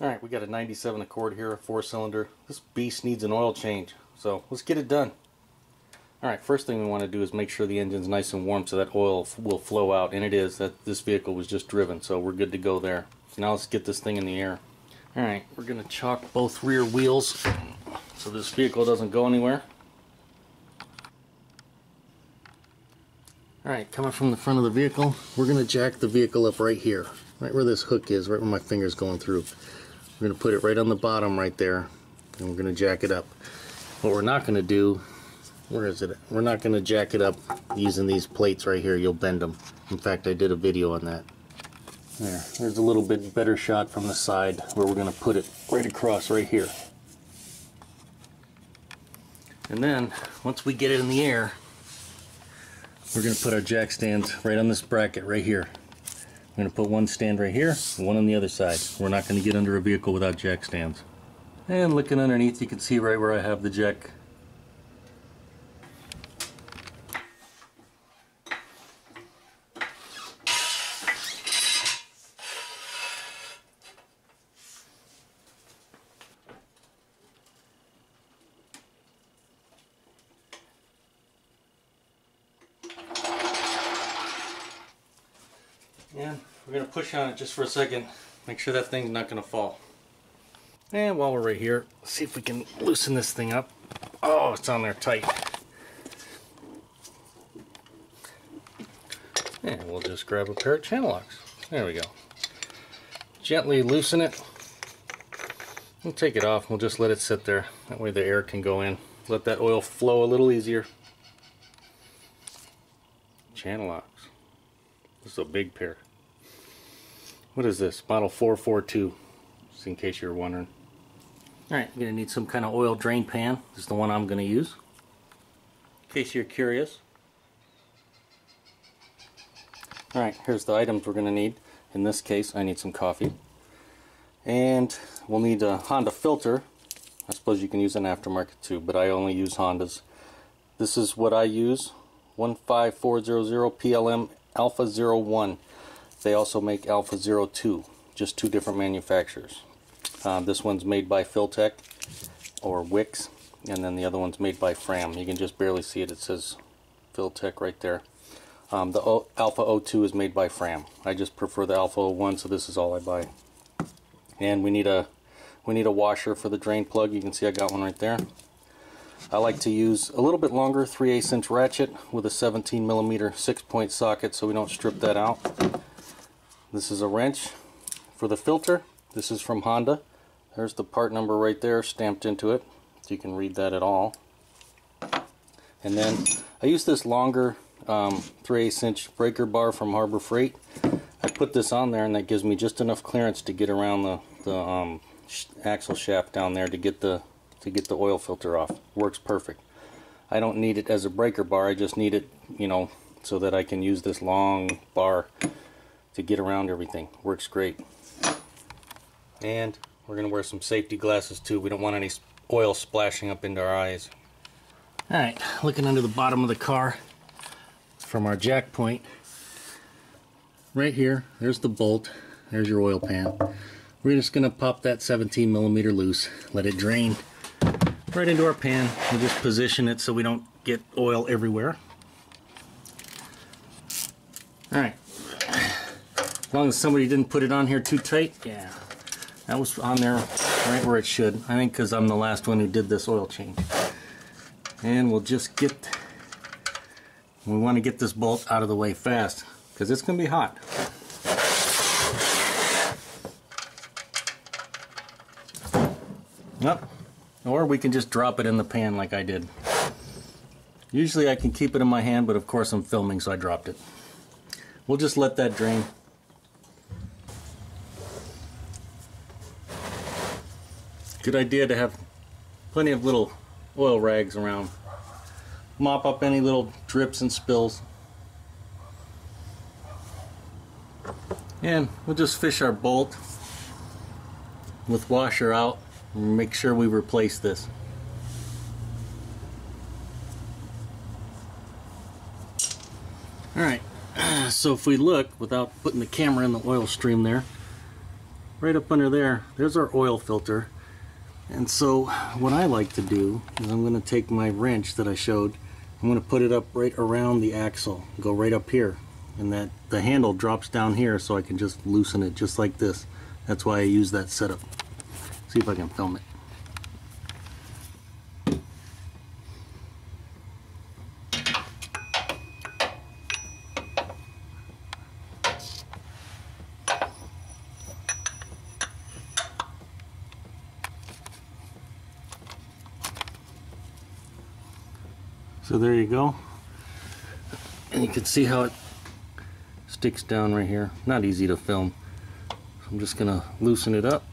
Alright, we got a 97 Accord here, a 4-cylinder. This beast needs an oil change, so let's get it done. Alright, first thing we want to do is make sure the engine's nice and warm so that oil will flow out, and it is. That this vehicle was just driven, so we're good to go there. So now let's get this thing in the air. Alright, we're going to chock both rear wheels so this vehicle doesn't go anywhere. Alright, coming from the front of the vehicle, we're going to jack the vehicle up right here, right where this hook is, right where my finger's going through. We're going to put it right on the bottom right there, and we're going to jack it up. What we're not going to do, where is it? We're not going to jack it up using these plates right here. You'll bend them. In fact, I did a video on that. There's a little bit better shot from the side where we're going to put it right across right here. And then, once we get it in the air, we're going to put our jack stands right on this bracket right here. We're going to put one stand right here and one on the other side. We're not going to get under a vehicle without jack stands. And looking underneath, you can see right where I have the jack. And we're going to push on it just for a second, make sure that thing's not going to fall. And while we're right here, let's see if we can loosen this thing up. Oh, it's on there tight. And we'll just grab a pair of channel locks. There we go. Gently loosen it. We'll take it off. We'll just let it sit there. That way the air can go in. Let that oil flow a little easier. Channel locks. This is a big pair. What is this? Model 442, just in case you're wondering. Alright, you're going to need some kind of oil drain pan. This is the one I'm going to use, in case you're curious. Alright, here's the items we're going to need. In this case, I need some coffee. And we'll need a Honda filter. I suppose you can use an aftermarket too, but I only use Hondas. This is what I use, 15400 PLM Alpha 01. They also make Alpha 02, just two different manufacturers. This one's made by Filtech or Wix, and then the other one's made by Fram. You can just barely see it. It says Filtech right there. The Alpha 02 is made by Fram. I just prefer the Alpha 01, so this is all I buy. And we need a washer for the drain plug. You can see I got one right there. I like to use a little bit longer 3/8" ratchet with a 17mm 6-point socket so we don't strip that out. This is a wrench for the filter. This is from Honda. There's the part number right there stamped into it, so you can read that at all. And then I use this longer 3/8" breaker bar from Harbor Freight. I put this on there and that gives me just enough clearance to get around the axle shaft down there to get the oil filter off. Works perfect. I don't need it as a breaker bar. I just need it, you know, so that I can use this long bar to get around everything. Works great. And we're going to wear some safety glasses too. We don't want any oil splashing up into our eyes. Alright, looking under the bottom of the car from our jack point. Right here, there's the bolt. There's your oil pan. We're just going to pop that 17mm loose. Let it drain right into our pan. We'll just position it so we don't get oil everywhere. Alright, as long as somebody didn't put it on here too tight. Yeah, that was on there right where it should, I think, because I'm the last one who did this oil change. And we'll just get, we want to get this bolt out of the way fast because it's going to be hot. Up, or we can just drop it in the pan like I did. Usually I can keep it in my hand, but of course I'm filming, so I dropped it. We'll just let that drain. Good idea to have plenty of little oil rags around. Mop up any little drips and spills. And we'll just fish our bolt with washer out. Make sure we replace this. Alright, so if we look, without putting the camera in the oil stream there, right up under there, there's our oil filter. And so what I like to do is I'm going to take my wrench that I showed, I'm going to put it up right around the axle, go right up here, and that the handle drops down here, so I can just loosen it just like this. That's why I use that setup. See if I can film it. So there you go, and you can see how it sticks down right here. Not easy to film, so I'm just gonna loosen it up.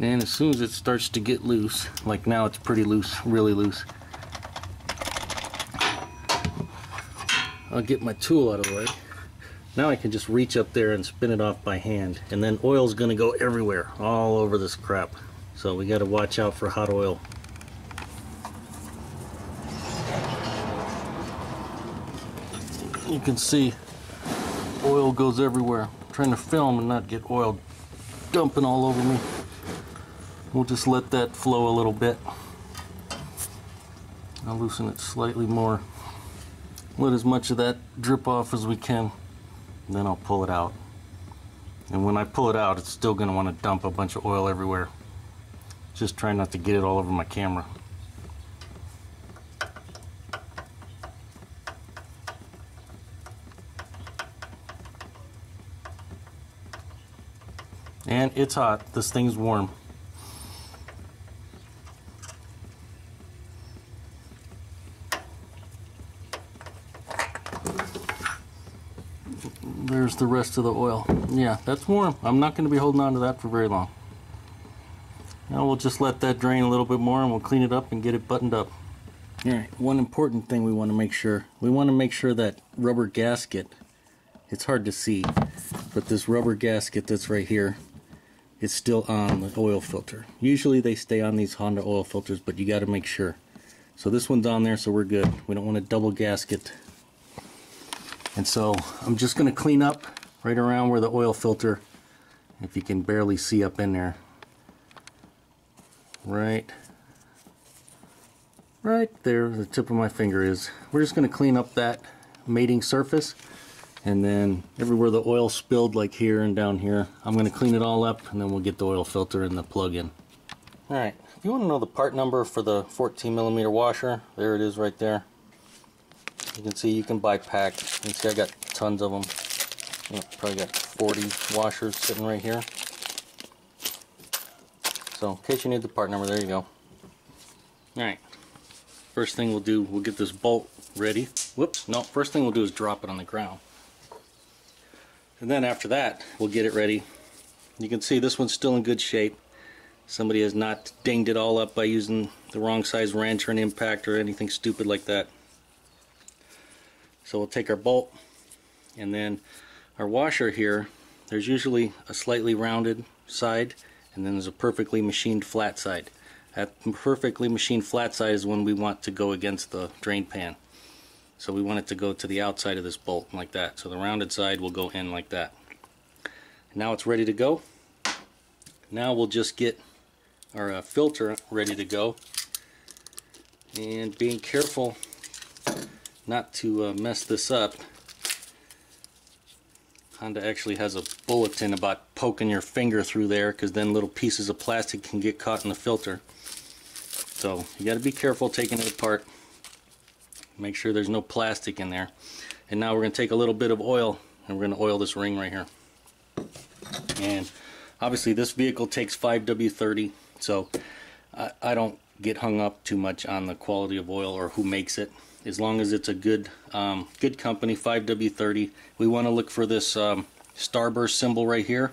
And as soon as it starts to get loose, like now it's pretty loose, really loose, I'll get my tool out of the way. Now I can just reach up there and spin it off by hand, and then oil's gonna go everywhere, all over this crap. So we gotta watch out for hot oil. You can see oil goes everywhere. I'm trying to film and not get oil dumping all over me. We'll just let that flow a little bit. I'll loosen it slightly more. Let as much of that drip off as we can. And then I'll pull it out, and when I pull it out, it's still going to want to dump a bunch of oil everywhere. Just try not to get it all over my camera. And it's hot. This thing's warm. There's the rest of the oil. Yeah, that's warm. I'm not going to be holding on to that for very long. Now we'll just let that drain a little bit more, and we'll clean it up and get it buttoned up. All right, one important thing we want to make sure. We want to make sure that rubber gasket, it's hard to see, but this rubber gasket that's right here is still on the oil filter. Usually they stay on these Honda oil filters, but you got to make sure. So this one's on there, so we're good. We don't want to double gasket. And so I'm just going to clean up right around where the oil filter, if you can barely see up in there, right there the tip of my finger is. We're just going to clean up that mating surface, and then everywhere the oil spilled, like here and down here, I'm going to clean it all up, and then we'll get the oil filter and the plug in. Alright, if you want to know the part number for the 14mm washer, there it is right there. You can see you can buy packed. You can see I got tons of them. Probably got 40 washers sitting right here. So in case you need the part number, there you go. Alright, first thing we'll do, we'll get this bolt ready. Whoops, no, first thing we'll do is drop it on the ground. And then after that, we'll get it ready. You can see this one's still in good shape. Somebody has not dinged it all up by using the wrong size wrench or an impact or anything stupid like that. So we'll take our bolt, and then our washer here, there's usually a slightly rounded side, and then there's a perfectly machined flat side. That perfectly machined flat side is when we want to go against the drain pan. So we want it to go to the outside of this bolt like that. So the rounded side will go in like that. Now it's ready to go. Now we'll just get our filter ready to go, and being careful not to mess this up. Honda actually has a bulletin about poking your finger through there, because then little pieces of plastic can get caught in the filter. So you got to be careful taking it apart. Make sure there's no plastic in there. And now we're going to take a little bit of oil, and we're going to oil this ring right here. And obviously this vehicle takes 5W30, so I don't get hung up too much on the quality of oil or who makes it. As long as it's a good good company, 5W30. We want to look for this starburst symbol right here,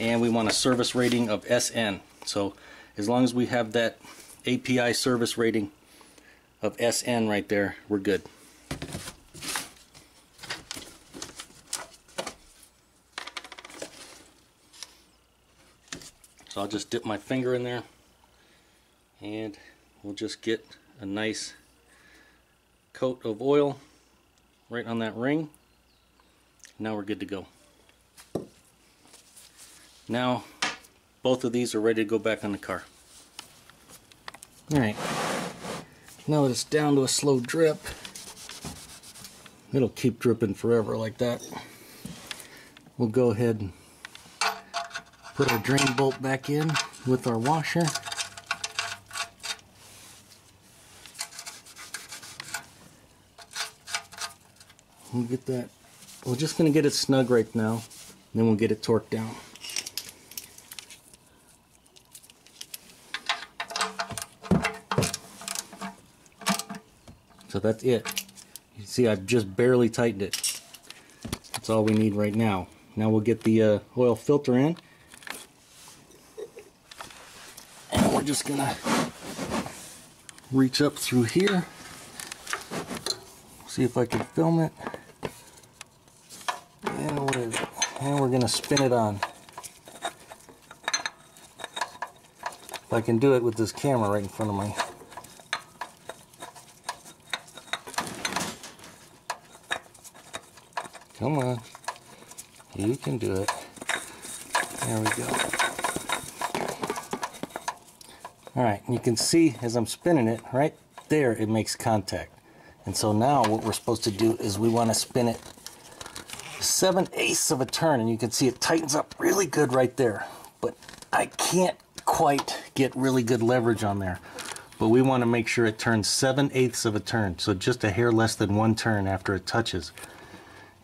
and we want a service rating of SN. So as long as we have that API service rating of SN right there, we're good. So I'll just dip my finger in there, and we'll just get a nice coat of oil right on that ring. Now we're good to go. Now both of these are ready to go back on the car. Alright, now that it's down to a slow drip, it'll keep dripping forever like that. We'll go ahead and put our drain bolt back in with our washer. We'll get that. We're just going to get it snug right now, and then we'll get it torqued down. So that's it. You see, I've just barely tightened it. That's all we need right now. Now we'll get the oil filter in. We're just gonna reach up through here, see if I can film it, and what is it? And we're gonna spin it on. If I can do it with this camera right in front of me. Come on, you can do it. There we go. Alright, you can see as I'm spinning it, right there it makes contact. And so now what we're supposed to do is we want to spin it 7/8 of a turn, and you can see it tightens up really good right there. But I can't quite get really good leverage on there. But we want to make sure it turns 7/8 of a turn, so just a hair less than one turn after it touches.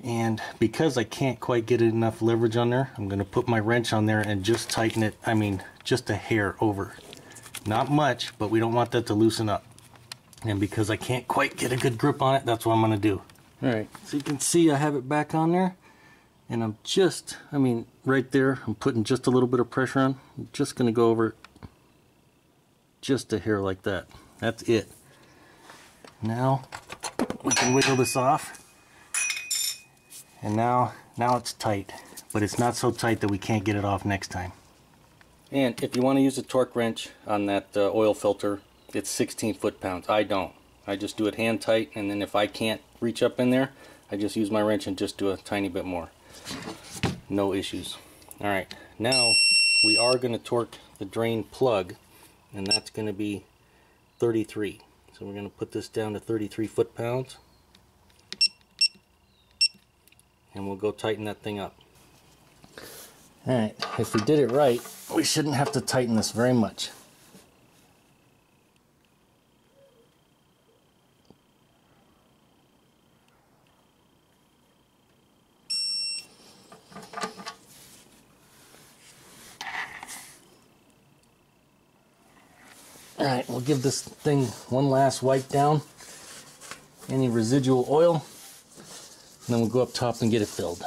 And because I can't quite get enough leverage on there, I'm going to put my wrench on there and just tighten it, I mean, just a hair over. Not much, but we don't want that to loosen up. And because I can't quite get a good grip on it, that's what I'm going to do. Alright, so you can see I have it back on there. And I'm just, I mean, right there, I'm putting just a little bit of pressure on. I'm just going to go over just a hair like that. That's it. Now, we can wiggle this off. And now it's tight. But it's not so tight that we can't get it off next time. And if you want to use a torque wrench on that oil filter, it's 16 foot-pounds. I don't. I just do it hand tight, and then if I can't reach up in there, I just use my wrench and just do a tiny bit more. No issues. Alright, now we are going to torque the drain plug, and that's going to be 33. So we're going to put this down to 33 foot-pounds. And we'll go tighten that thing up. Alright, if we did it right, we shouldn't have to tighten this very much. Alright, we'll give this thing one last wipe down, any residual oil, and then we'll go up top and get it filled.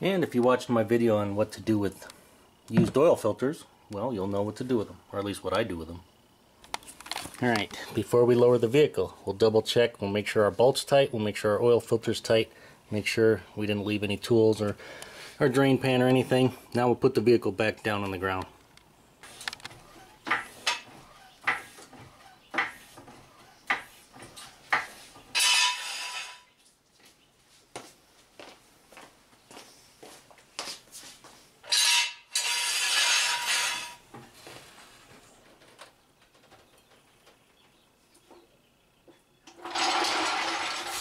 And if you watched my video on what to do with used oil filters, well, you'll know what to do with them, or at least what I do with them. Alright, before we lower the vehicle, we'll double check, we'll make sure our bolt's tight, we'll make sure our oil filter's tight, make sure we didn't leave any tools or our drain pan or anything. Now we'll put the vehicle back down on the ground.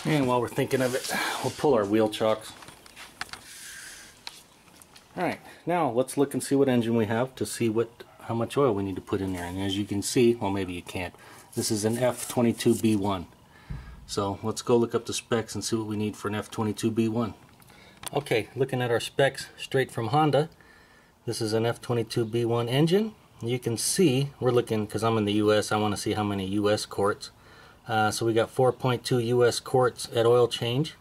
And while we're thinking of it, we'll pull our wheel chocks. Alright, now let's look and see what engine we have to see how much oil we need to put in there. And as you can see, well maybe you can't, this is an F22B1. So let's go look up the specs and see what we need for an F22B1. Okay, looking at our specs straight from Honda, this is an F22B1 engine. You can see, we're looking, because I'm in the US, I want to see how many US quarts. So we got 4.2 U.S. quarts at oil change,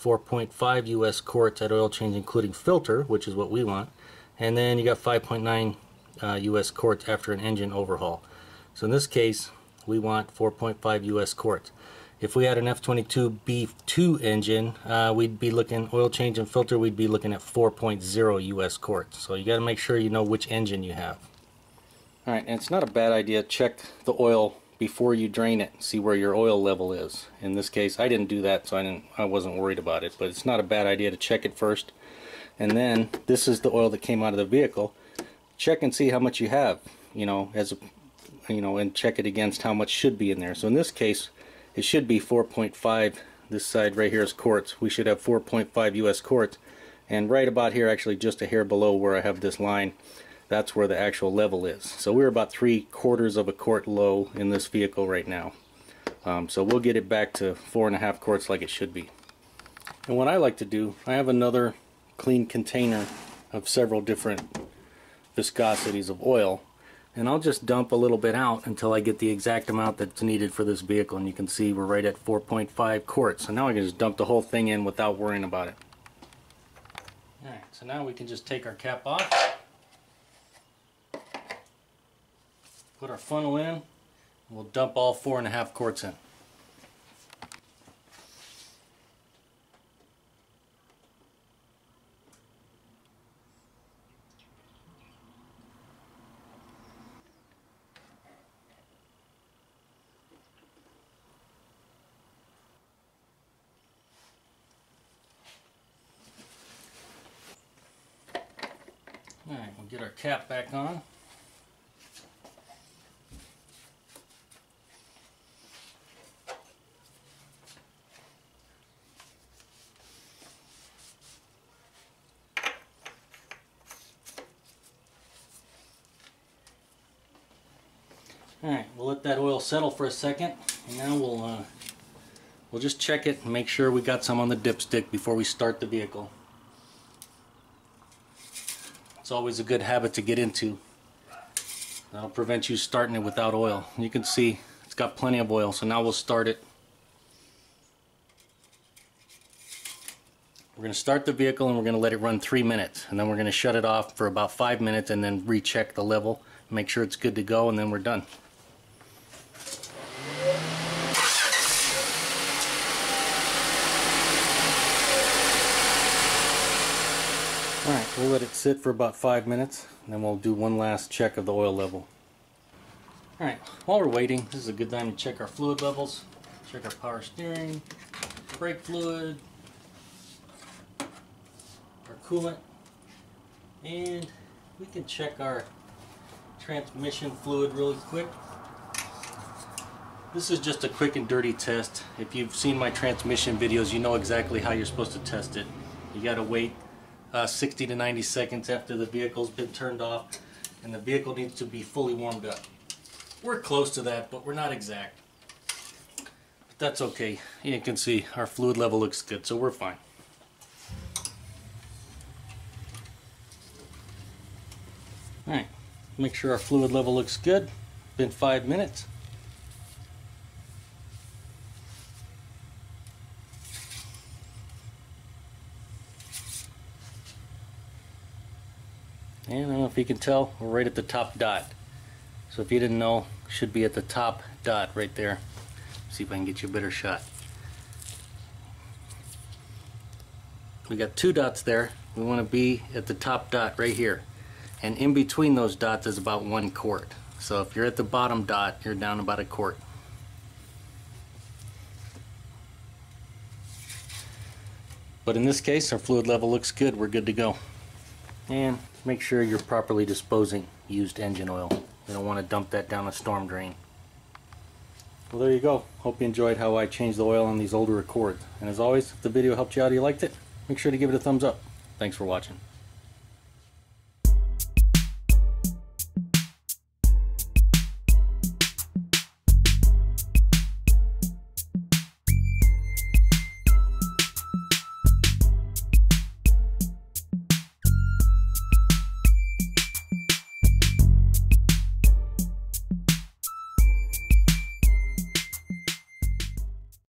4.5 U.S. quarts at oil change including filter, which is what we want, and then you got 5.9 U.S. quarts after an engine overhaul. So in this case we want 4.5 U.S. quarts. If we had an F22B2 engine, we'd be looking, oil change and filter, we'd be looking at 4.0 U.S. quarts. So you got to make sure you know which engine you have. Alright, and it's not a bad idea to check the oil before you drain it, see where your oil level is. In this case, I didn't do that, so I wasn't worried about it, but it's not a bad idea to check it first. And then, this is the oil that came out of the vehicle. Check and see how much you have, you know, and check it against how much should be in there. So in this case, it should be 4.5. This side right here is quarts. We should have 4.5 US quarts. And right about here, actually just a hair below where I have this line, that's where the actual level is. So we're about 3/4 of a quart low in this vehicle right now. So we'll get it back to 4.5 quarts like it should be. And what I like to do, I have another clean container of several different viscosities of oil, and I'll just dump a little bit out until I get the exact amount that's needed for this vehicle. And you can see we're right at 4.5 quarts. So now I can just dump the whole thing in without worrying about it. Alright, so now we can just take our cap off, put our funnel in, and we'll dump all 4.5 quarts in. Alright, we'll get our cap back on. Alright, we'll let that oil settle for a second, and now we'll just check it and make sure we got some on the dipstick before we start the vehicle. It's always a good habit to get into. That'll prevent you starting it without oil. You can see it's got plenty of oil, so now we'll start it. We're going to start the vehicle and we're going to let it run 3 minutes, and then we're going to shut it off for about 5 minutes and then recheck the level, make sure it's good to go, and then we're done. Alright, we'll let it sit for about 5 minutes, and then we'll do one last check of the oil level. Alright, while we're waiting, this is a good time to check our fluid levels. Check our power steering, brake fluid, our coolant, and we can check our transmission fluid really quick. This is just a quick and dirty test. If you've seen my transmission videos, you know exactly how you're supposed to test it. You gotta wait 60 to 90 seconds after the vehicle's been turned off, and the vehicle needs to be fully warmed up. We're close to that, but we're not exact. But that's okay. You can see our fluid level looks good, so we're fine. Alright, make sure our fluid level looks good. Been 5 minutes. And I don't know if you can tell, we're right at the top dot. So if you didn't know, should be at the top dot right there. See if I can get you a better shot. We got 2 dots there. We want to be at the top dot right here. And in between those dots is about 1 quart. So if you're at the bottom dot, you're down about 1 quart. But in this case, our fluid level looks good. We're good to go. And make sure you're properly disposing used engine oil. You don't want to dump that down a storm drain. Well, there you go. Hope you enjoyed how I changed the oil on these older Accords. And as always, if the video helped you out or you liked it, make sure to give it a thumbs up. Thanks for watching.